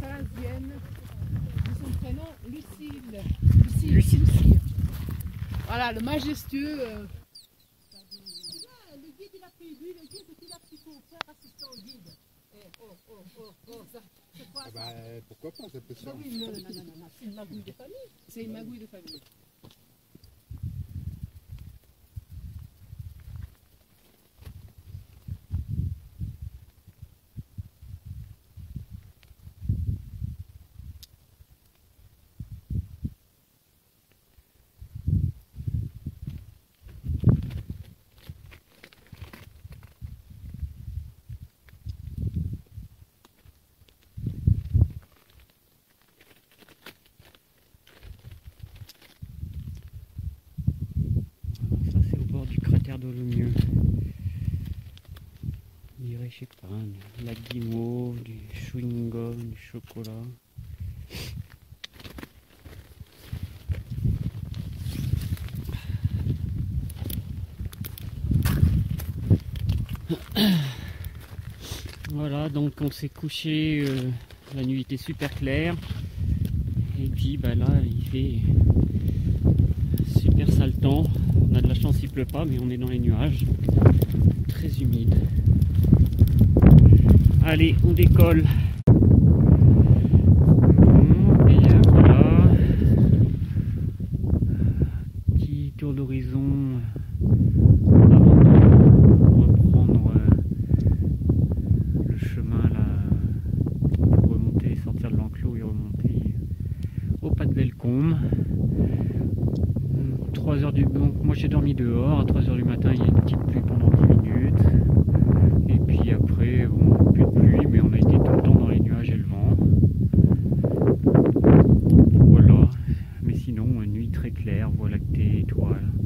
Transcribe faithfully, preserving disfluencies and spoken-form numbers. la Saint-Indienne, de son prénom Lucille. Lucille. Lucille. Lucille. Voilà, le majestueux. Euh... Le guide, il a payé lui, le guide, il a pris son frère assistant au guide. Eh, oh, oh, oh, oh, ça, c'est quoi ça? Bah, pourquoi pas, ça peut se faire. Non, non, non, non, non, c'est une magouille de famille. C'est une magouille de famille. De l'Omieux, on dirait, je sais pas, de la guimauve, du chewing gum, du chocolat. Voilà, donc on s'est couché, euh, la nuit était super claire, et puis bah là il fait super sale temps. On a de la chance, il pleut pas, mais on est dans les nuages, très humide. Allez, on décolle. Et voilà, petit tour d'horizon avant de reprendre le chemin là, pour remonter, sortir de l'enclos et remonter au pas de Bellecombe. trois heures du... Donc moi j'ai dormi dehors, à trois heures du matin il y a une petite pluie pendant dix minutes, et puis après bon, plus de pluie, mais on a été tout le temps dans les nuages et le vent. Voilà, mais sinon une nuit très claire, voie lactée, étoile.